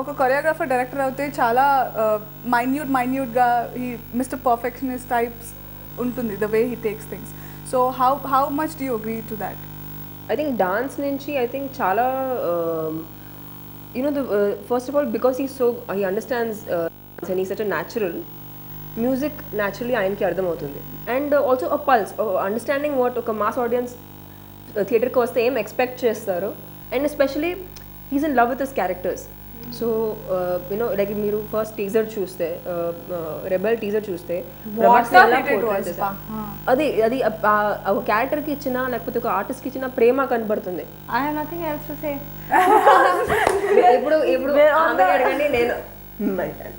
ఒక choreographer director అవుతే చాలా మైన్యూట్ గా హి మిస్టర్ పర్ఫెక్షనిస్ట్ టైప్స్ ఉంటుంది the way he takes things. So how much do you agree to that? I think dance nunchi I think chala you know the first of all because he understands and he's such a natural music naturally ఆయనకి అర్థం అవుతుంది and also a pulse understanding what a mass audience theater కోస్తే ఏం expect చేస్తారు and especially he's in love with his characters. So you know like meeru first teaser chuste rebel teaser chuste what it was adi a character ki ichina lekapothe oka artist ki ichina prema kanabartundi. I have nothing else to say. Ipudu ambe adagandi nenu my friend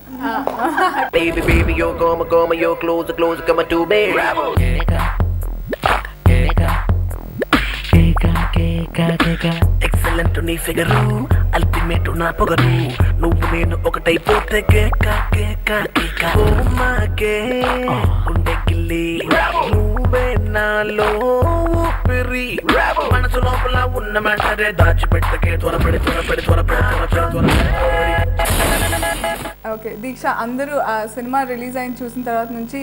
baby yo come yo close come to me rebel keka excellent ni figure ultimate na pagaru nuvu nenu okatai pote keka umake unde gilli nuve nalo peri manasu lopala unna matare daachi pettake thora pedi. Okay Deeksha, andaru cinema release ayin chusin tarvata nunchi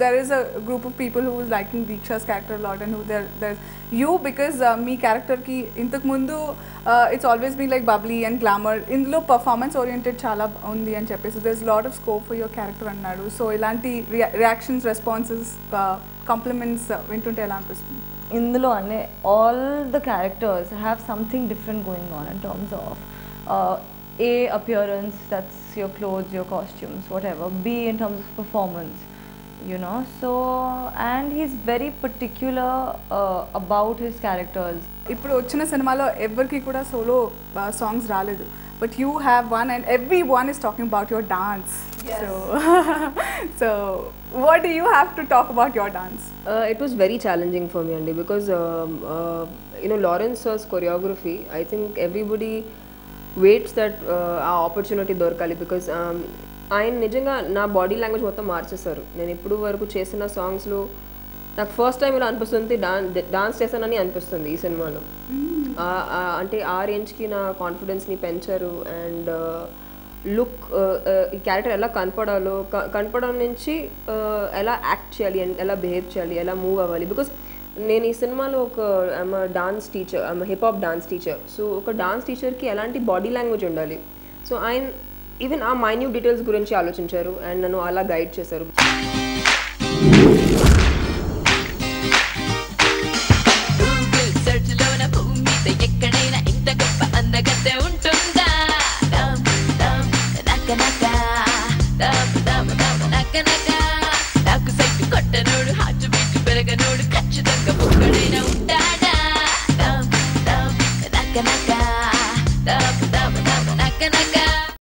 there is a group of people who is liking Deeksha's character a lot and who there's you because me character ki intaku mundu it's always been like bubbly and glamour indulo performance oriented chala undi ani cheppesi there's a lot of scope for your character annadu. So ilanti reactions responses compliments vintunte ela anpistundi indulo anne all the characters have something different going on in terms of a appearance, that's your clothes, your costumes, whatever, b in terms of performance, you know. So and he's very particular about his characters. Ippudu ochina cinema lo everki kuda solo songs raaledu but you have one and everyone is talking about your dance. Yes. So so what do you have to talk about your dance? It was very challenging for me Andy because you know Lawrence's choreography, I think everybody waits that our opportunity dorkali because ఆయన నిజంగా నా body language మొత్తం మార్చేశారు. నేను ఇప్పుడు వరకు చేసిన సాంగ్స్లో నాకు ఫస్ట్ టైం ఇలా అనిపిస్తుంది డాన్స్ చేశానని అనిపిస్తుంది ఈ సినిమాలో. అంటే ఆ రేంజ్కి నా కాన్ఫిడెన్స్ని పెంచారు అండ్ లుక్ ఈ క్యారెక్టర్ ఎలా కనపడాలో కనపడడం నుంచి ఎలా యాక్ట్ చేయాలి అండ్ ఎలా బిహేవ్ చేయాలి ఎలా మూవ్ అవ్వాలి బికాస్ నేను ఈ సినిమాలో ఒక dance teacher hip hop dance teacher. So ఒక డాన్స్ టీచర్కి ఎలాంటి బాడీ లాంగ్వేజ్ ఉండాలి సో ఆయన ఈవెన్ ఆ మైన్యూట్ డీటెయిల్స్ గురించి ఆలోచించారు అండ్ నన్ను అలా గైడ్ చేశారు.